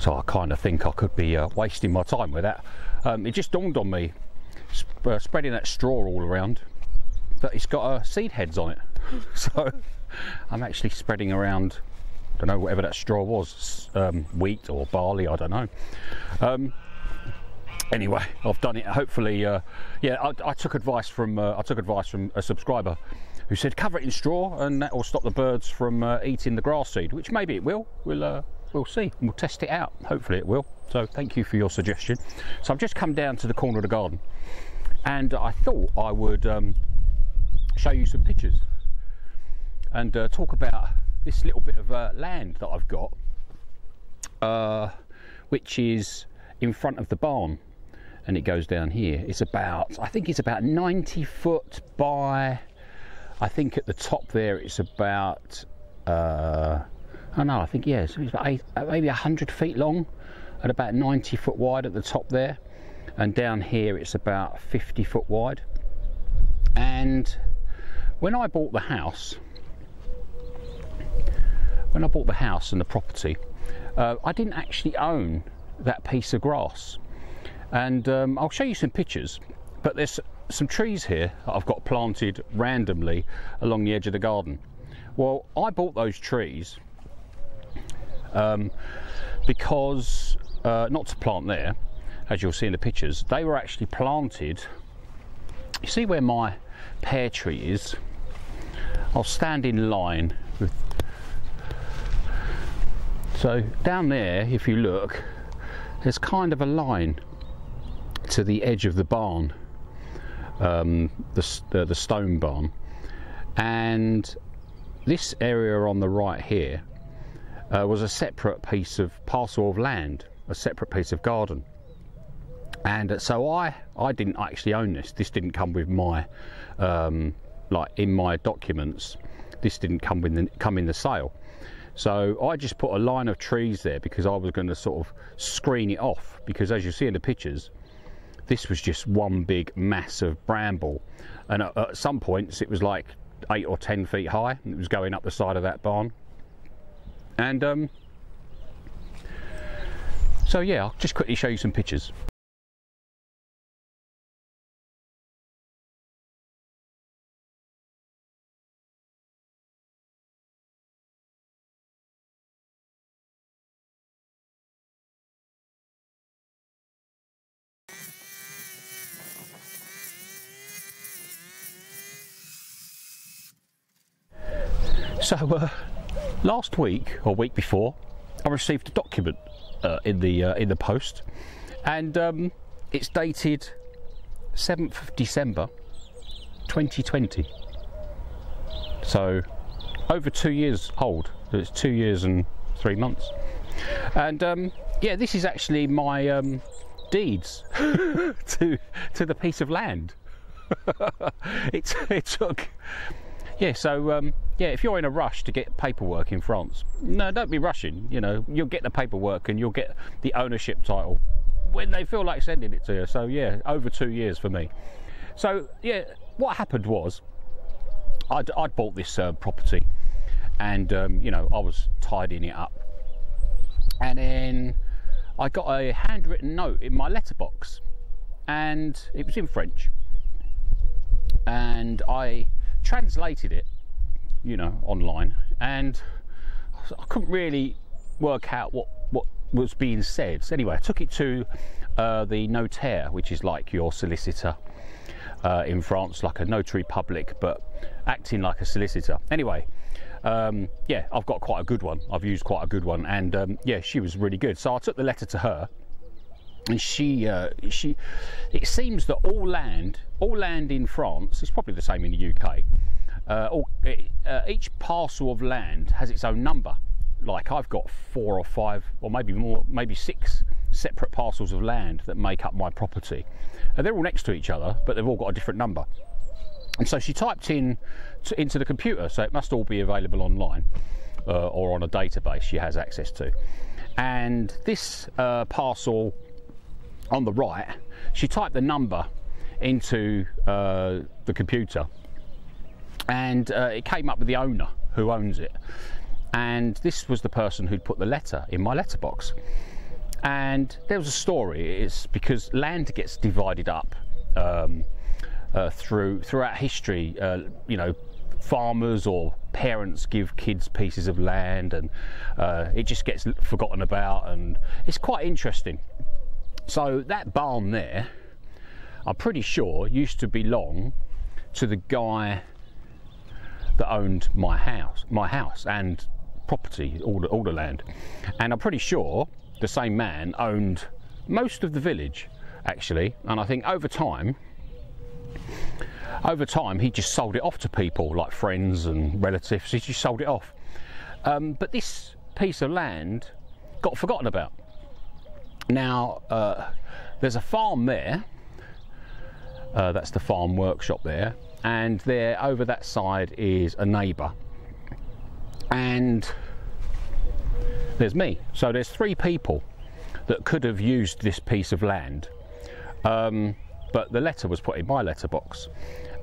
So I kind of think I could be wasting my time with that. It just dawned on me, spreading that straw all around, that it's got seed heads on it. So I'm actually spreading around, I don't know, whatever that straw was, wheat or barley, I don't know. Anyway, I've done it. Hopefully, yeah. I took advice from a subscriber who said cover it in straw and that will stop the birds from eating the grass seed, which maybe it will. We'll see. We'll test it out. Hopefully, it will. So, thank you for your suggestion. So, I've just come down to the corner of the garden, and I thought I would show you some pictures and talk about this little bit of land that I've got, which is in front of the barn. And it goes down here. It's about, I think it's about 90 foot by, I think at the top there it's about, oh no, I think, yeah, so it's about maybe 100 feet long and about 90 foot wide at the top there. And down here it's about 50 foot wide. And when I bought the house, and the property, I didn't actually own that piece of grass. And I'll show you some pictures, but there's some trees here that I've got planted randomly along the edge of the garden. Well, I bought those trees because not to plant there, as you'll see in the pictures. They were actually planted, you see where my pear tree is, I'll stand in line with, so down there if you look, there's kind of a line to the edge of the barn, the stone barn, and this area on the right here was a separate piece of parcel of land, a separate piece of garden. And so I didn't actually own this. This didn't come with my like in my documents. This didn't come with in the sale. So I just put a line of trees there because I was going to sort of screen it off, because as you see in the pictures, this was just one big mass of bramble, and at some points it was like 8 or 10 feet high, and it was going up the side of that barn. And so yeah, I'll just quickly show you some pictures. So last week or week before, I received a document in the post, and it's dated 7th of December 2020. So over 2 years old. It's 2 years and 3 months. And yeah, this is actually my deeds to the piece of land. It took. Yeah, so yeah, if you're in a rush to get paperwork in France, no, don't be rushing, you know, you'll get the paperwork and you'll get the ownership title when they feel like sending it to you. So yeah, over 2 years for me. So yeah, what happened was I'd bought this property, and you know, I was tidying it up, and then I got a handwritten note in my letterbox, and it was in French, and I translated it, you know, online, and I couldn't really work out what was being said. So anyway, I took it to the notaire, which is like your solicitor in France, like a notary public, but acting like a solicitor. Anyway, yeah, I've got quite a good one. I've used quite a good one, and yeah, she was really good. So I took the letter to her, and she it seems that all land in France, it's probably the same in the UK, each parcel of land has its own number. Like I've got 4 or 5 or maybe more, maybe 6 separate parcels of land that make up my property, and they're all next to each other, but they've all got a different number. And so she typed in into the computer, so it must all be available online or on a database she has access to. And this parcel on the right, she typed the number into the computer, and it came up with the owner who owns it, and this was the person who'd put the letter in my letterbox. And there was a story. It's because land gets divided up throughout history. You know, farmers or parents give kids pieces of land, and it just gets forgotten about, and it's quite interesting. So that barn there, I'm pretty sure, used to belong to the guy that owned my house and property, all the land. And I'm pretty sure the same man owned most of the village, actually. And I think over time he just sold it off to people like friends and relatives. He just sold it off, but this piece of land got forgotten about. Now there's a farm there, that's the farm workshop there, and there over that side is a neighbour, and there's me. So there's three people that could have used this piece of land, but the letter was put in my letterbox.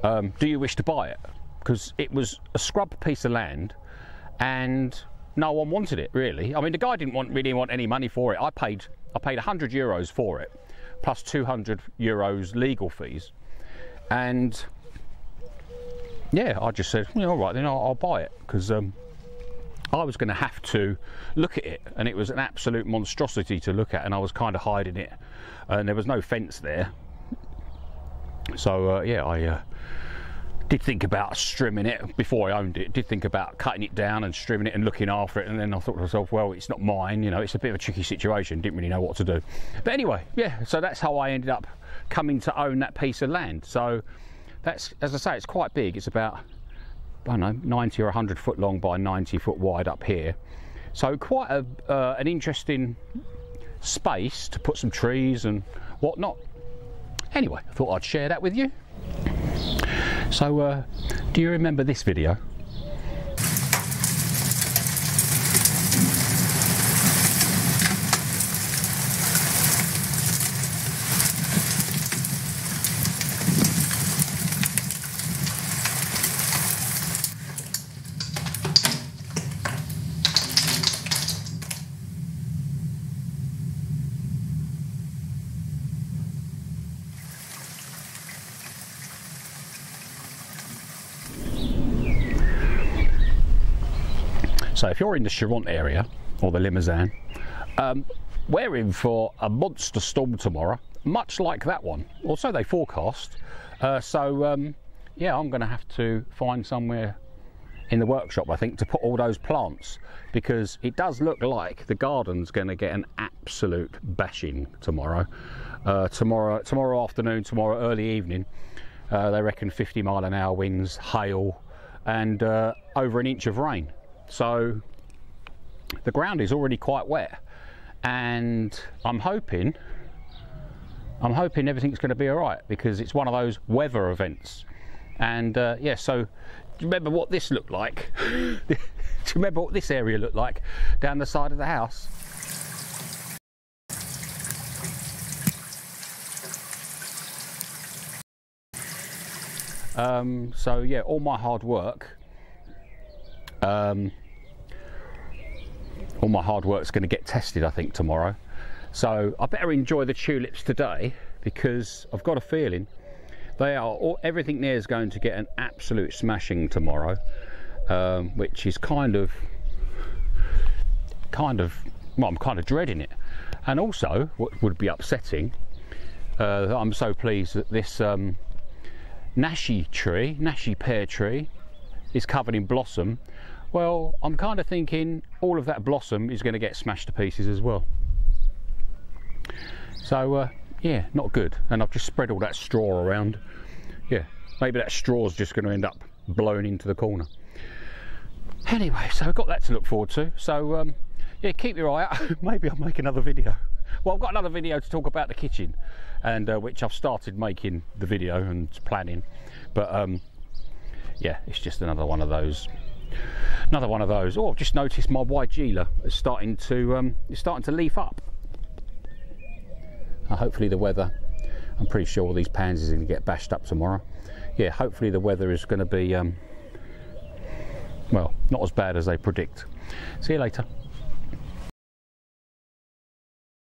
Do you wish to buy it? Because it was a scrub piece of land and no one wanted it, really. I mean, the guy really didn't want any money for it. I paid 100 euros for it, plus 200 euros legal fees. And yeah, I just said, well, all right, then I'll buy it, because I was going to have to look at it, and it was an absolute monstrosity to look at, and I was kind of hiding it, and there was no fence there. So yeah, I did think about trimming it before I owned it. Did think about cutting it down and trimming it and looking after it, and then I thought to myself, well, it's not mine, you know. It's a bit of a tricky situation. Didn't really know what to do. But anyway, yeah. So that's how I ended up coming to own that piece of land. So that's, as I say, it's quite big. It's about, I don't know, 90 or 100 foot long by 90 foot wide up here. So quite an interesting space to put some trees and whatnot. Anyway, I thought I'd share that with you. So, do you remember this video? So if you're in the Charente area, or the Limousin, we're in for a monster storm tomorrow, much like that one. Also, they forecast. Yeah, I'm going to have to find somewhere in the workshop, I think, to put all those plants, because it does look like the garden's going to get an absolute bashing tomorrow. Tomorrow afternoon, tomorrow early evening, they reckon 50-mile-an-hour winds, hail, and over an inch of rain. So the ground is already quite wet, and I'm hoping everything's going to be all right, because it's one of those weather events. And yeah, so do you remember what this looked like? Do you remember what this area looked like down the side of the house? So yeah, all my hard work, all my hard work's going to get tested, I think, tomorrow. So I better enjoy the tulips today, because I've got a feeling they are everything there is going to get an absolute smashing tomorrow, which is kind of well, I'm kind of dreading it. And also, what would be upsetting, I'm so pleased that this Nashi pear tree is covered in blossom. Well, I'm kind of thinking all of that blossom is going to get smashed to pieces as well. So yeah, not good. And I've just spread all that straw around. Yeah, maybe that straw's just going to end up blown into the corner. Anyway, so I've got that to look forward to. So yeah, keep your eye out. Maybe I'll make another video. Well, I've got another video to talk about the kitchen, and which I've started making the video and planning, but yeah, it's just another one of those. Oh, I've just noticed my Weigela is starting to leaf up. Hopefully the weather, I'm pretty sure all these pansies are going to get bashed up tomorrow. Yeah, hopefully the weather is going to be, well, not as bad as they predict. See you later.